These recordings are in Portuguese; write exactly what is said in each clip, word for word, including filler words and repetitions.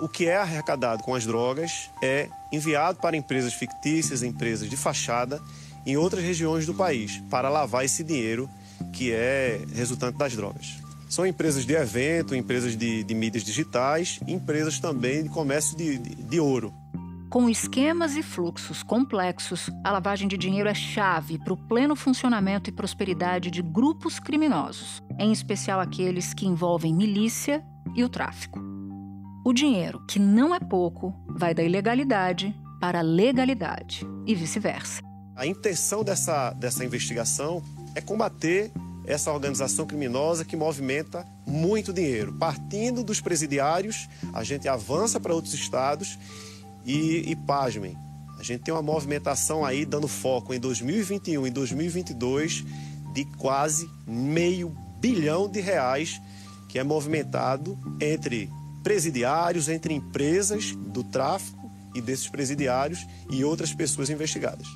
o que é arrecadado com as drogas é enviado para empresas fictícias, empresas de fachada, em outras regiões do país, para lavar esse dinheiro que é resultante das drogas. São empresas de evento, empresas de, de mídias digitais, empresas também de comércio de, de, de ouro. Com esquemas e fluxos complexos, a lavagem de dinheiro é chave para o pleno funcionamento e prosperidade de grupos criminosos, em especial aqueles que envolvem milícia e o tráfico. O dinheiro, que não é pouco, vai da ilegalidade para a legalidade e vice-versa. A intenção dessa, dessa investigação é combater essa organização criminosa que movimenta muito dinheiro. Partindo dos presidiários, a gente avança para outros estados. E, e pasmem, a gente tem uma movimentação aí dando foco em dois mil e vinte e um e dois mil e vinte e dois de quase meio bilhão de reais que é movimentado entre presidiários, entre empresas do tráfico e desses presidiários e outras pessoas investigadas.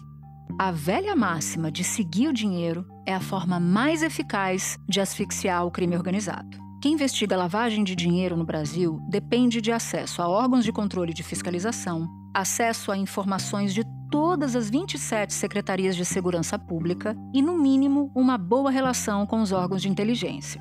A velha máxima de seguir o dinheiro é a forma mais eficaz de asfixiar o crime organizado. Quem investiga a lavagem de dinheiro no Brasil depende de acesso a órgãos de controle de fiscalização, acesso a informações de todas as vinte e sete secretarias de segurança pública e, no mínimo, uma boa relação com os órgãos de inteligência.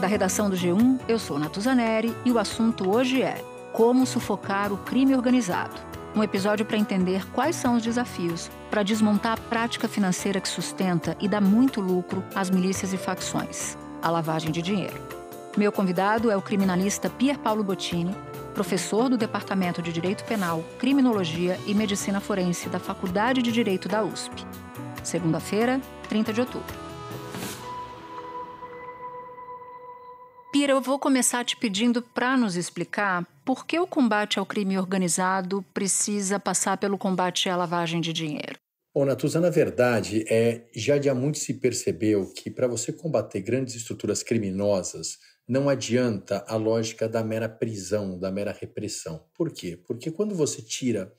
Da redação do G um, eu sou Natuza Nery e o assunto hoje é Como sufocar o crime organizado. Um episódio para entender quais são os desafios para desmontar a prática financeira que sustenta e dá muito lucro às milícias e facções, a lavagem de dinheiro. Meu convidado é o criminalista Pierpaolo Bottini, professor do Departamento de Direito Penal, Criminologia e Medicina Forense da Faculdade de Direito da U S P. Segunda-feira, trinta de outubro. Pira, eu vou começar te pedindo para nos explicar por que o combate ao crime organizado precisa passar pelo combate à lavagem de dinheiro. Bom, Natuza, na verdade, é, já de há muito se percebeu que para você combater grandes estruturas criminosas, não adianta a lógica da mera prisão, da mera repressão. Por quê? Porque quando você tira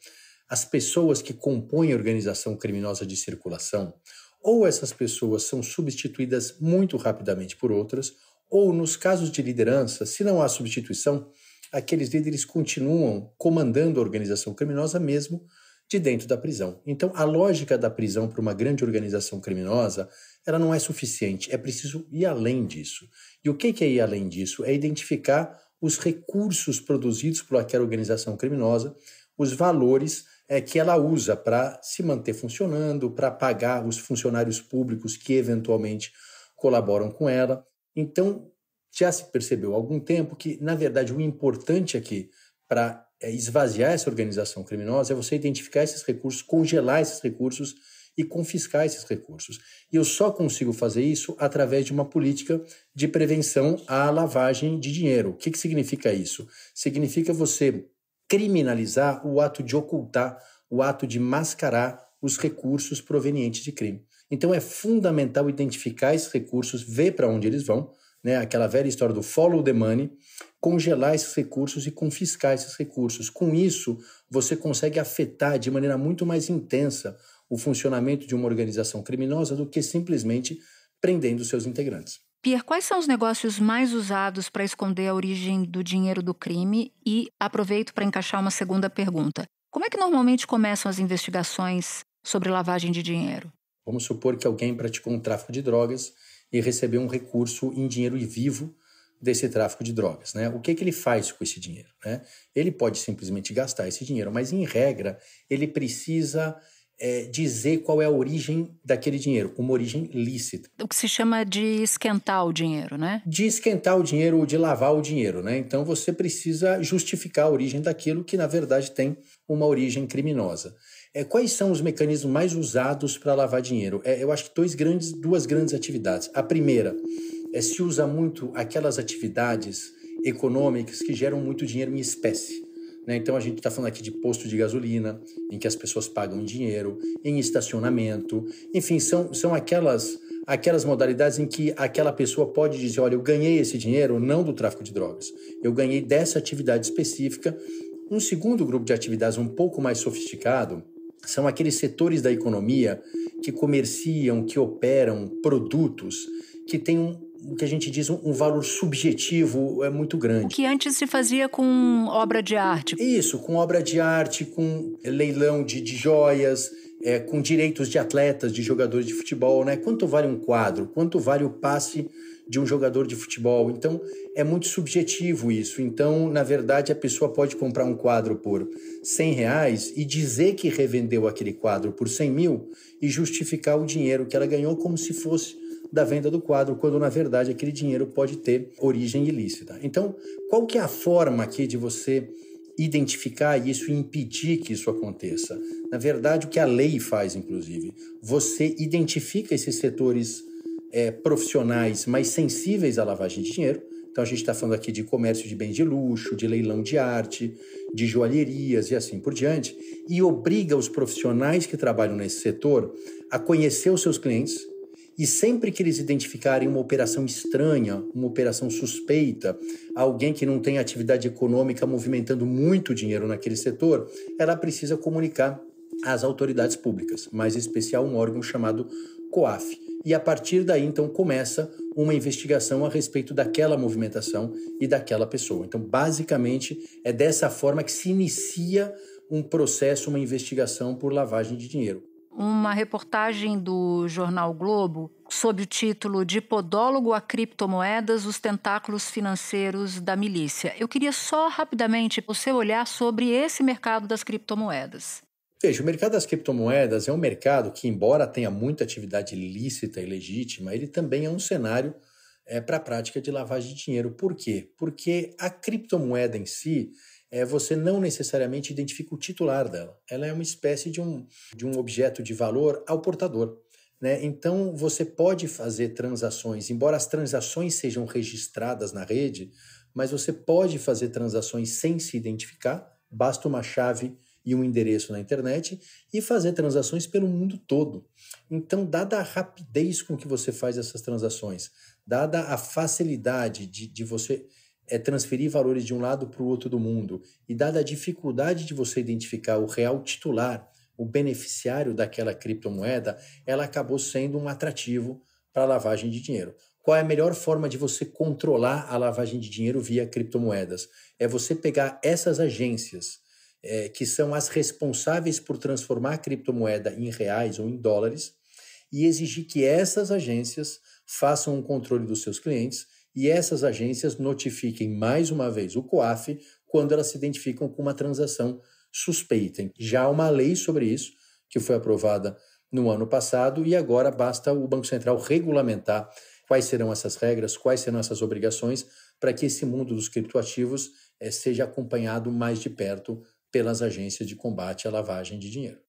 as pessoas que compõem a organização criminosa de circulação, ou essas pessoas são substituídas muito rapidamente por outras, ou nos casos de liderança, se não há substituição, aqueles líderes continuam comandando a organização criminosa mesmo de dentro da prisão. Então, a lógica da prisão para uma grande organização criminosa, ela não é suficiente, é preciso ir além disso. E o que é ir além disso? É identificar os recursos produzidos por aquela organização criminosa, os valores é, que ela usa para se manter funcionando, para pagar os funcionários públicos que eventualmente colaboram com ela. Então, já se percebeu há algum tempo que, na verdade, o importante aqui para esvaziar essa organização criminosa é você identificar esses recursos, congelar esses recursos e confiscar esses recursos. E eu só consigo fazer isso através de uma política de prevenção à lavagem de dinheiro. O que que significa isso? Significa você criminalizar o ato de ocultar, o ato de mascarar os recursos provenientes de crime. Então é fundamental identificar esses recursos, ver para onde eles vão, né? Aquela velha história do follow the money, congelar esses recursos e confiscar esses recursos. Com isso, você consegue afetar de maneira muito mais intensa o funcionamento de uma organização criminosa do que simplesmente prendendo seus integrantes. Pierre, quais são os negócios mais usados para esconder a origem do dinheiro do crime? E aproveito para encaixar uma segunda pergunta. Como é que normalmente começam as investigações sobre lavagem de dinheiro? Vamos supor que alguém praticou um tráfico de drogas e recebeu um recurso em dinheiro vivo desse tráfico de drogas, né? O que é que ele faz com esse dinheiro, né? Ele pode simplesmente gastar esse dinheiro, mas em regra ele precisa é, dizer qual é a origem daquele dinheiro, uma origem lícita. O que se chama de esquentar o dinheiro, né? De esquentar o dinheiro ou de lavar o dinheiro, né? Então você precisa justificar a origem daquilo que na verdade tem uma origem criminosa. É, quais são os mecanismos mais usados para lavar dinheiro? É, eu acho que dois grandes, duas grandes atividades. A primeira é se usa muito aquelas atividades econômicas que geram muito dinheiro em espécie, né? Então a gente está falando aqui de posto de gasolina, em que as pessoas pagam dinheiro, em estacionamento, enfim, são, são aquelas, aquelas modalidades em que aquela pessoa pode dizer, olha, eu ganhei esse dinheiro não do tráfico de drogas, eu ganhei dessa atividade específica. Um segundo grupo de atividades um pouco mais sofisticado são aqueles setores da economia que comerciam, que operam produtos que têm um o que a gente diz, um valor subjetivo é muito grande. O que antes se fazia com obra de arte. Isso, com obra de arte, com leilão de, de joias, é, com direitos de atletas, de jogadores de futebol, né? Quanto vale um quadro? Quanto vale o passe de um jogador de futebol? Então, é muito subjetivo isso. Então, na verdade, a pessoa pode comprar um quadro por cem reais e dizer que revendeu aquele quadro por cem mil e justificar o dinheiro que ela ganhou como se fosse da venda do quadro, quando na verdade aquele dinheiro pode ter origem ilícita. Então, qual que é a forma aqui de você identificar isso e impedir que isso aconteça? Na verdade, o que a lei faz, inclusive, você identifica esses setores é, profissionais mais sensíveis à lavagem de dinheiro. Então, a gente está falando aqui de comércio de bens de luxo, de leilão de arte, de joalherias e assim por diante, e obriga os profissionais que trabalham nesse setor a conhecer os seus clientes. E sempre que eles identificarem uma operação estranha, uma operação suspeita, alguém que não tem atividade econômica movimentando muito dinheiro naquele setor, ela precisa comunicar às autoridades públicas, mais em especial um órgão chamado COAF. E a partir daí, então, começa uma investigação a respeito daquela movimentação e daquela pessoa. Então, basicamente, é dessa forma que se inicia um processo, uma investigação por lavagem de dinheiro. Uma reportagem do jornal Globo sob o título de Podólogo a criptomoedas, os tentáculos financeiros da milícia. Eu queria só rapidamente o seu olhar sobre esse mercado das criptomoedas. Veja, o mercado das criptomoedas é um mercado que, embora tenha muita atividade lícita e legítima, ele também é um cenário é, para a prática de lavagem de dinheiro. Por quê? Porque a criptomoeda em si, É, você não necessariamente identifica o titular dela. Ela é uma espécie de um, de um objeto de valor ao portador, né? Então, você pode fazer transações, embora as transações sejam registradas na rede, mas você pode fazer transações sem se identificar, basta uma chave e um endereço na internet, e fazer transações pelo mundo todo. Então, dada a rapidez com que você faz essas transações, dada a facilidade de, de você... é transferir valores de um lado para o outro do mundo, e dada a dificuldade de você identificar o real titular, o beneficiário daquela criptomoeda, ela acabou sendo um atrativo para a lavagem de dinheiro. Qual é a melhor forma de você controlar a lavagem de dinheiro via criptomoedas? É você pegar essas agências, é, que são as responsáveis por transformar a criptomoeda em reais ou em dólares, e exigir que essas agências façam um controle dos seus clientes, e essas agências notifiquem mais uma vez o COAF quando elas se identificam com uma transação suspeita. Já há uma lei sobre isso, que foi aprovada no ano passado, e agora basta o Banco Central regulamentar quais serão essas regras, quais serão essas obrigações, para que esse mundo dos criptoativos eh, seja acompanhado mais de perto pelas agências de combate à lavagem de dinheiro.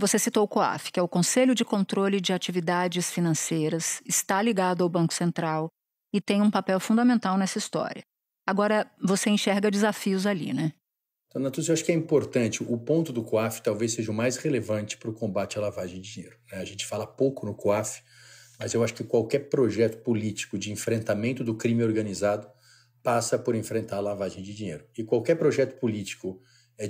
Você citou o COAF, que é o Conselho de Controle de Atividades Financeiras, está ligado ao Banco Central, e tem um papel fundamental nessa história. Agora, você enxerga desafios ali, né? Então, Natuza, eu acho que é importante. O ponto do COAF talvez seja o mais relevante para o combate à lavagem de dinheiro, né? A gente fala pouco no COAF, mas eu acho que qualquer projeto político de enfrentamento do crime organizado passa por enfrentar a lavagem de dinheiro. E qualquer projeto político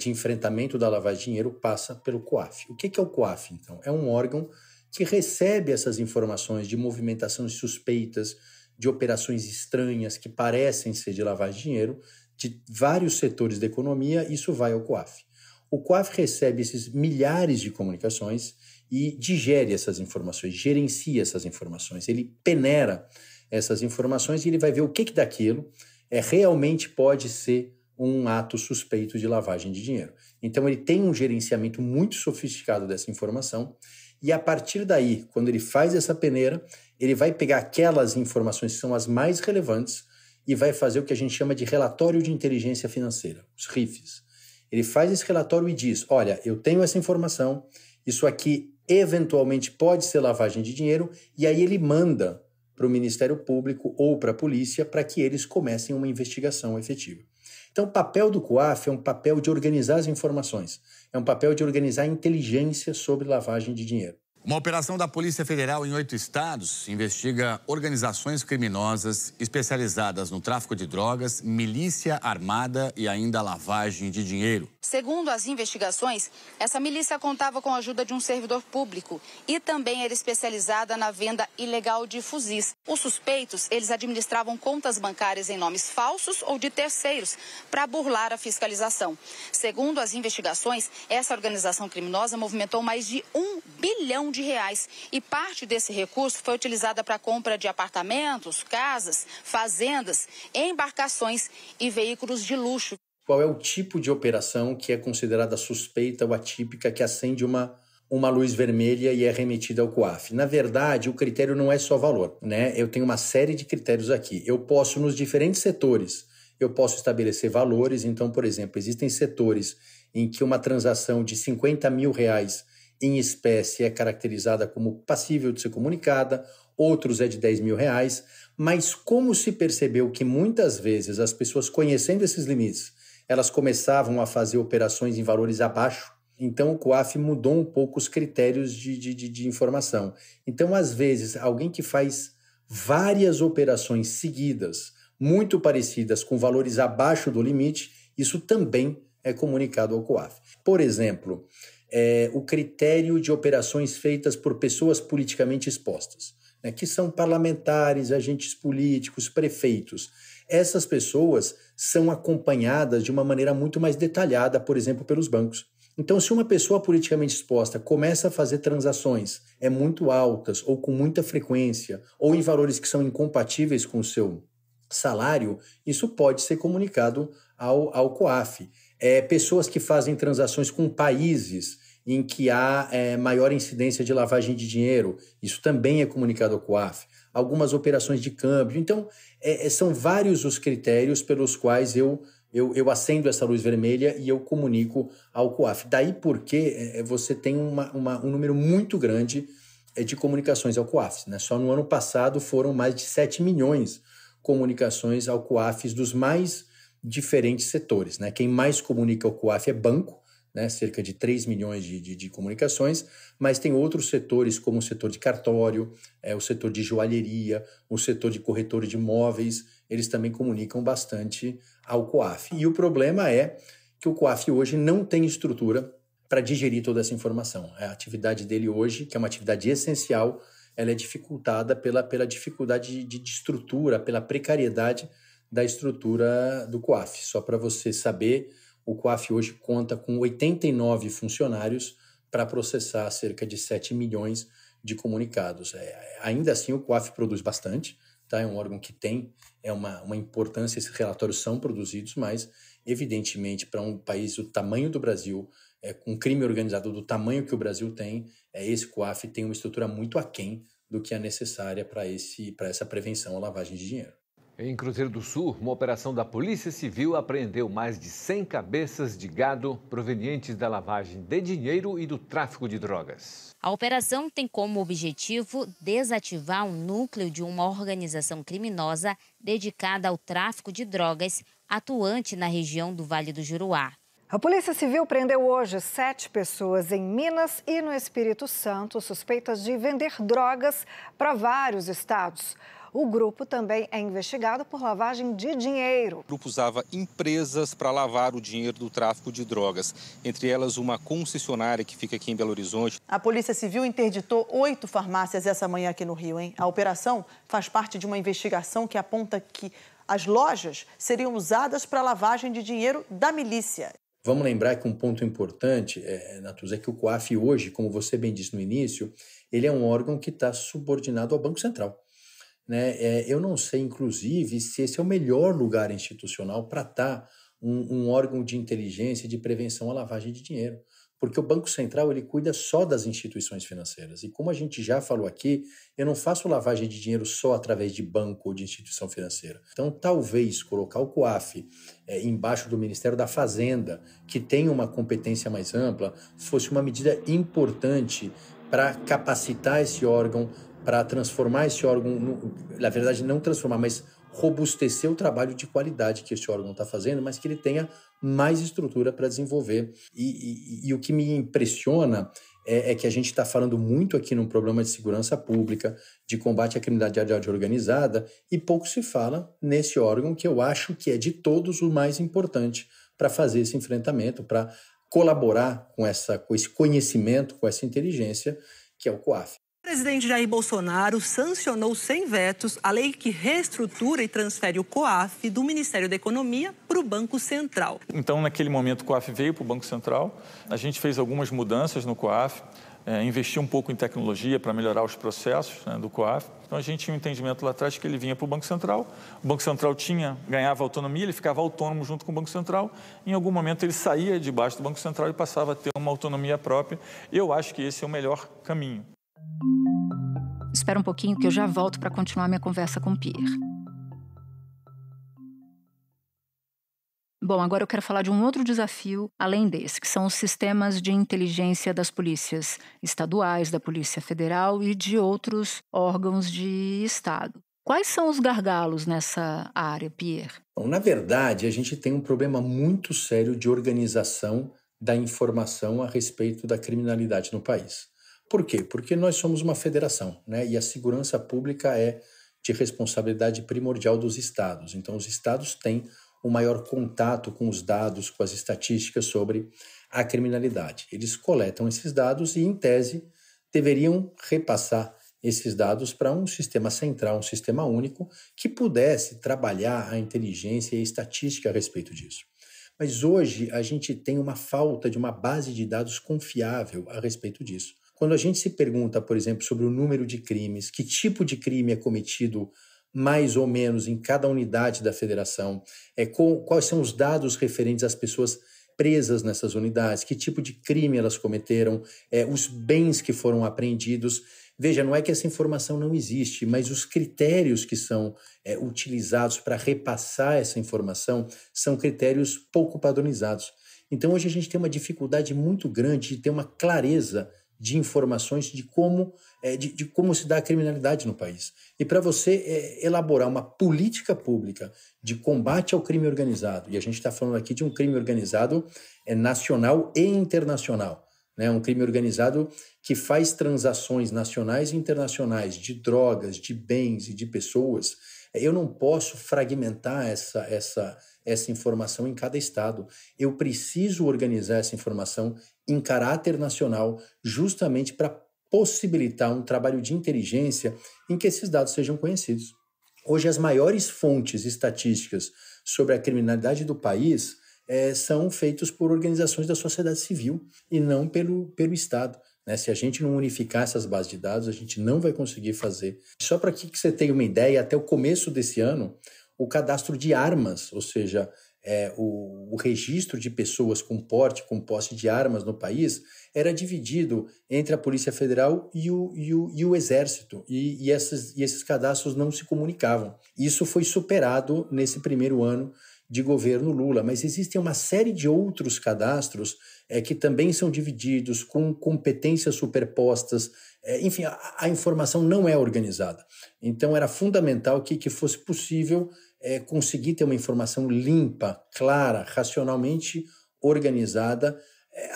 de enfrentamento da lavagem de dinheiro passa pelo COAF. O que é o COAF, então? É um órgão que recebe essas informações de movimentações suspeitas, de operações estranhas que parecem ser de lavagem de dinheiro, de vários setores da economia, isso vai ao COAF. O COAF recebe esses milhares de comunicações e digere essas informações, gerencia essas informações, ele peneira essas informações e ele vai ver o que, que daquilo é, realmente pode ser um ato suspeito de lavagem de dinheiro. Então, ele tem um gerenciamento muito sofisticado dessa informação. E a partir daí, quando ele faz essa peneira, ele vai pegar aquelas informações que são as mais relevantes e vai fazer o que a gente chama de relatório de inteligência financeira, os R I Fs. Ele faz esse relatório e diz, olha, eu tenho essa informação, isso aqui eventualmente pode ser lavagem de dinheiro, e aí ele manda para o Ministério Público ou para a polícia para que eles comecem uma investigação efetiva. Então, o papel do COAF é um papel de organizar as informações, é um papel de organizar a inteligência sobre lavagem de dinheiro. Uma operação da Polícia Federal em oito estados investiga organizações criminosas especializadas no tráfico de drogas, milícia armada e ainda lavagem de dinheiro. Segundo as investigações, essa milícia contava com a ajuda de um servidor público e também era especializada na venda ilegal de fuzis. Os suspeitos, eles administravam contas bancárias em nomes falsos ou de terceiros para burlar a fiscalização. Segundo as investigações, essa organização criminosa movimentou mais de um bilhão de de reais e parte desse recurso foi utilizada para a compra de apartamentos, casas, fazendas, embarcações e veículos de luxo. Qual é o tipo de operação que é considerada suspeita ou atípica, que acende uma, uma luz vermelha e é remetida ao COAF? Na verdade, o critério não é só valor, né? Eu tenho uma série de critérios aqui. Eu posso, nos diferentes setores, eu posso estabelecer valores. Então, por exemplo, existem setores em que uma transação de cinquenta mil reais em espécie é caracterizada como passível de ser comunicada, outros é de dez mil reais, mas como se percebeu que muitas vezes as pessoas, conhecendo esses limites, elas começavam a fazer operações em valores abaixo, então o COAF mudou um pouco os critérios de, de, de, de informação. Então, às vezes, alguém que faz várias operações seguidas, muito parecidas, com valores abaixo do limite, isso também é comunicado ao COAF. Por exemplo, É, o critério de operações feitas por pessoas politicamente expostas, né, que são parlamentares, agentes políticos, prefeitos. Essas pessoas são acompanhadas de uma maneira muito mais detalhada, por exemplo, pelos bancos. Então, se uma pessoa politicamente exposta começa a fazer transações é muito altas ou com muita frequência ou em valores que são incompatíveis com o seu salário, isso pode ser comunicado ao, ao COAF. É, pessoas que fazem transações com países em que há é, maior incidência de lavagem de dinheiro, isso também é comunicado ao COAF. Algumas operações de câmbio. Então, é, são vários os critérios pelos quais eu, eu, eu acendo essa luz vermelha e eu comunico ao COAF. Daí porque você tem uma, uma, um número muito grande de comunicações ao COAF, né? Só no ano passado foram mais de sete milhões de comunicações ao COAF dos mais diferentes setores, né? Quem mais comunica ao COAF é banco, né? Cerca de três milhões de, de, de comunicações, mas tem outros setores como o setor de cartório, é, o setor de joalheria, o setor de corretor de imóveis, eles também comunicam bastante ao COAF. E o problema é que o COAF hoje não tem estrutura para digerir toda essa informação. A atividade dele hoje, que é uma atividade essencial, ela é dificultada pela, pela dificuldade de, de estrutura, pela precariedade da estrutura do COAF. Só para você saber, o COAF hoje conta com oitenta e nove funcionários para processar cerca de sete milhões de comunicados. É, ainda assim, o COAF produz bastante, tá? É um órgão que tem é uma, uma importância, esses relatórios são produzidos, mas, evidentemente, para um país do tamanho do Brasil, é, com crime organizado do tamanho que o Brasil tem, é, esse COAF tem uma estrutura muito aquém do que é necessária para esse, para essa prevenção à lavagem de dinheiro. Em Cruzeiro do Sul, uma operação da Polícia Civil apreendeu mais de cem cabeças de gado provenientes da lavagem de dinheiro e do tráfico de drogas. A operação tem como objetivo desativar um núcleo de uma organização criminosa dedicada ao tráfico de drogas, atuante na região do Vale do Juruá. A Polícia Civil prendeu hoje sete pessoas em Minas e no Espírito Santo suspeitas de vender drogas para vários estados. O grupo também é investigado por lavagem de dinheiro. O grupo usava empresas para lavar o dinheiro do tráfico de drogas, entre elas uma concessionária que fica aqui em Belo Horizonte. A Polícia Civil interditou oito farmácias essa manhã aqui no Rio, hein? A operação faz parte de uma investigação que aponta que as lojas seriam usadas para lavagem de dinheiro da milícia. Vamos lembrar que um ponto importante, é, Natuza, é que o COAF hoje, como você bem disse no início, ele é um órgão que está subordinado ao Banco Central. Né? É, eu não sei, inclusive, se esse é o melhor lugar institucional para estar um, um órgão de inteligência e de prevenção à lavagem de dinheiro, porque o Banco Central ele cuida só das instituições financeiras. E como a gente já falou aqui, eu não faço lavagem de dinheiro só através de banco ou de instituição financeira. Então, talvez colocar o COAF é, embaixo do Ministério da Fazenda, que tem uma competência mais ampla, fosse uma medida importante para capacitar esse órgão, para transformar esse órgão, no, na verdade não transformar, mas robustecer o trabalho de qualidade que esse órgão está fazendo, mas que ele tenha mais estrutura para desenvolver. E, e, e o que me impressiona é, é que a gente está falando muito aqui num problema de segurança pública, de combate à criminalidade organizada, e pouco se fala nesse órgão que eu acho que é de todos o mais importante para fazer esse enfrentamento, para colaborar com, essa, com esse conhecimento, com essa inteligência, que é o COAF. O presidente Jair Bolsonaro sancionou sem vetos a lei que reestrutura e transfere o COAF do Ministério da Economia para o Banco Central. Então, naquele momento, o COAF veio para o Banco Central. A gente fez algumas mudanças no COAF, é, investiu um pouco em tecnologia para melhorar os processos, né, do COAF. Então, a gente tinha um entendimento lá atrás que ele vinha para o Banco Central. O Banco Central tinha, ganhava autonomia, ele ficava autônomo junto com o Banco Central. Em algum momento, ele saía de baixo do Banco Central e passava a ter uma autonomia própria. Eu acho que esse é o melhor caminho. Espera um pouquinho que eu já volto para continuar minha conversa com o Pierre. Bom, agora eu quero falar de um outro desafio além desse, que são os sistemas de inteligência das polícias estaduais, da Polícia Federal e de outros órgãos de Estado. Quais são os gargalos nessa área, Pierre? Bom, na verdade, a gente tem um problema muito sério de organização da informação a respeito da criminalidade no país. Por quê? Porque nós somos uma federação, né? E a segurança pública é de responsabilidade primordial dos estados. Então, os estados têm um maior contato com os dados, com as estatísticas sobre a criminalidade. Eles coletam esses dados e, em tese, deveriam repassar esses dados para um sistema central, um sistema único, que pudesse trabalhar a inteligência e a estatística a respeito disso. Mas hoje a gente tem uma falta de uma base de dados confiável a respeito disso. Quando a gente se pergunta, por exemplo, sobre o número de crimes, que tipo de crime é cometido mais ou menos em cada unidade da federação, é, com, quais são os dados referentes às pessoas presas nessas unidades, que tipo de crime elas cometeram, é, os bens que foram apreendidos. Veja, não é que essa informação não existe, mas os critérios que são é, utilizados para repassar essa informação são critérios pouco padronizados. Então, hoje a gente tem uma dificuldade muito grande de ter uma clareza de informações de como, de, de como se dá a criminalidade no país. E para você elaborar uma política pública de combate ao crime organizado, e a gente está falando aqui de um crime organizado nacional e internacional, né? Um crime organizado que faz transações nacionais e internacionais de drogas, de bens e de pessoas, eu não posso fragmentar essa, essa, essa informação em cada estado. Eu preciso organizar essa informação em caráter nacional, justamente para possibilitar um trabalho de inteligência em que esses dados sejam conhecidos. Hoje, as maiores fontes estatísticas sobre a criminalidade do país é, são feitas por organizações da sociedade civil e não pelo, pelo Estado. Né? Se a gente não unificar essas bases de dados, a gente não vai conseguir fazer. Só para que você tenha uma ideia, até o começo desse ano, o cadastro de armas, ou seja, É, o, o registro de pessoas com porte, com posse de armas no país era dividido entre a Polícia Federal e o, e o, e o Exército, e, e, essas, e esses cadastros não se comunicavam. Isso foi superado nesse primeiro ano de governo Lula, mas existem uma série de outros cadastros é, que também são divididos, com competências superpostas, é, enfim, a, a informação não é organizada. Então era fundamental que, que fosse possível É conseguir ter uma informação limpa, clara, racionalmente organizada,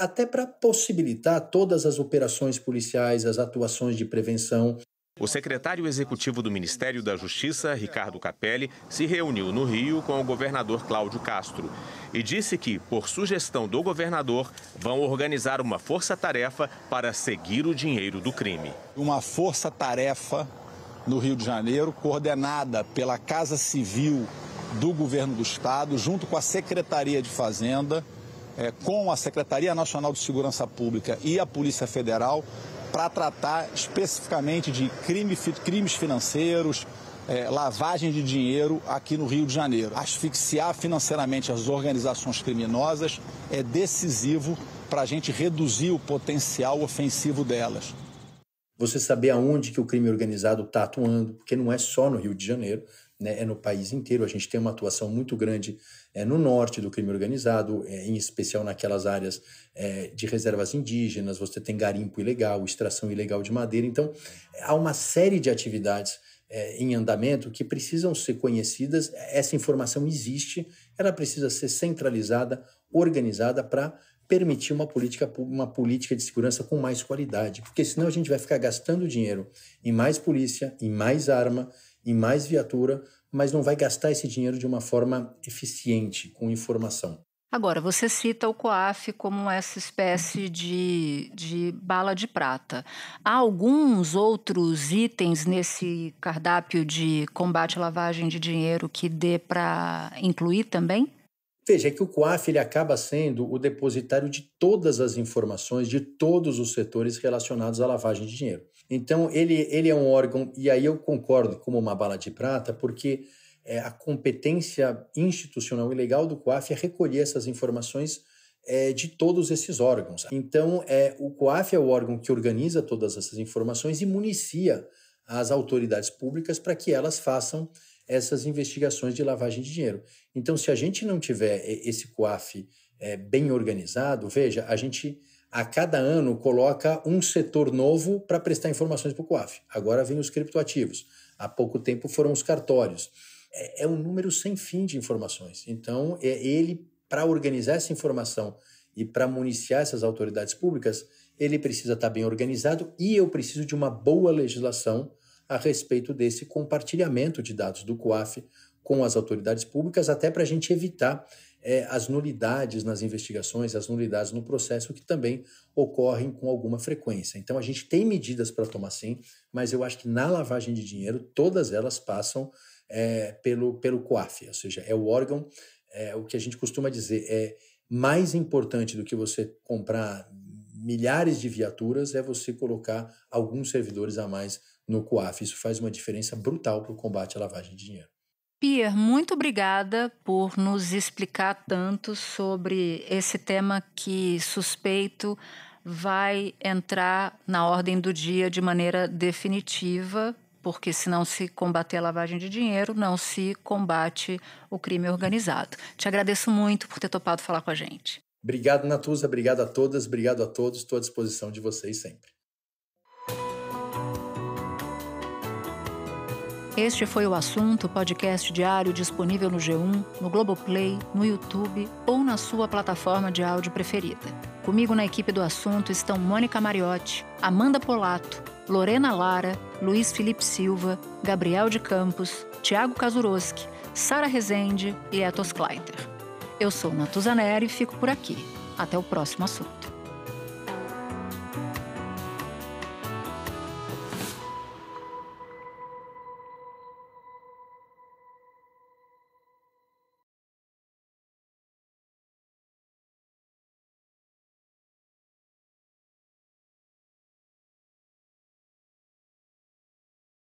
até para possibilitar todas as operações policiais, as atuações de prevenção. O secretário executivo do Ministério da Justiça, Ricardo Capelli, se reuniu no Rio com o governador Cláudio Castro e disse que, por sugestão do governador, vão organizar uma força-tarefa para seguir o dinheiro do crime. Uma força-tarefa no Rio de Janeiro, coordenada pela Casa Civil do Governo do Estado, junto com a Secretaria de Fazenda, é, com a Secretaria Nacional de Segurança Pública e a Polícia Federal, para tratar especificamente de crime, crimes financeiros, é, lavagem de dinheiro aqui no Rio de Janeiro. Asfixiar financeiramente as organizações criminosas é decisivo para a gente reduzir o potencial ofensivo delas. Você saber aonde que o crime organizado está atuando, porque não é só no Rio de Janeiro, né? É no país inteiro. A gente tem uma atuação muito grande é, no norte do crime organizado, é, em especial naquelas áreas é, de reservas indígenas, você tem garimpo ilegal, extração ilegal de madeira. Então, há uma série de atividades é, em andamento que precisam ser conhecidas. Essa informação existe, ela precisa ser centralizada, organizada para permitir uma política, uma política de segurança com mais qualidade, porque senão a gente vai ficar gastando dinheiro em mais polícia, em mais arma, em mais viatura, mas não vai gastar esse dinheiro de uma forma eficiente, com informação. Agora, você cita o COAF como essa espécie de, de bala de prata. Há alguns outros itens nesse cardápio de combate à lavagem de dinheiro que dê para incluir também? Veja, é que o COAF ele acaba sendo o depositário de todas as informações de todos os setores relacionados à lavagem de dinheiro. Então, ele, ele é um órgão, e aí eu concordo como uma bala de prata, porque é, a competência institucional e legal do COAF é recolher essas informações é, de todos esses órgãos. Então, é, o COAF é o órgão que organiza todas essas informações e municia as autoridades públicas para que elas façam essas investigações de lavagem de dinheiro. Então, se a gente não tiver esse COAF é, bem organizado, veja, a gente a cada ano coloca um setor novo para prestar informações para o COAF. Agora vem os criptoativos. Há pouco tempo foram os cartórios. É, é um número sem fim de informações. Então, é ele, para organizar essa informação e para municiar essas autoridades públicas, ele precisa estar bem organizado e eu preciso de uma boa legislação a respeito desse compartilhamento de dados do COAF com as autoridades públicas, até para a gente evitar é, as nulidades nas investigações, as nulidades no processo, que também ocorrem com alguma frequência. Então, a gente tem medidas para tomar sim, mas eu acho que na lavagem de dinheiro, todas elas passam é, pelo, pelo COAF, ou seja, é o órgão, é, o que a gente costuma dizer, é mais importante do que você comprar milhares de viaturas é você colocar alguns servidores a mais no COAF. Isso faz uma diferença brutal para o combate à lavagem de dinheiro. Pier, muito obrigada por nos explicar tanto sobre esse tema que suspeito vai entrar na ordem do dia de maneira definitiva, porque se não se combater a lavagem de dinheiro, não se combate o crime organizado. Te agradeço muito por ter topado falar com a gente. Obrigado, Natuza. Obrigado a todas. Obrigado a todos. Estou à disposição de vocês sempre. Este foi o Assunto, podcast diário disponível no G um, no Globoplay, no YouTube ou na sua plataforma de áudio preferida. Comigo na equipe do Assunto estão Mônica Mariotti, Amanda Polato, Lorena Lara, Luiz Felipe Silva, Gabriel de Campos, Thiago Kazuroski, Sara Rezende e Etos Kleiter. Eu sou Natuza Nery e fico por aqui. Até o próximo assunto.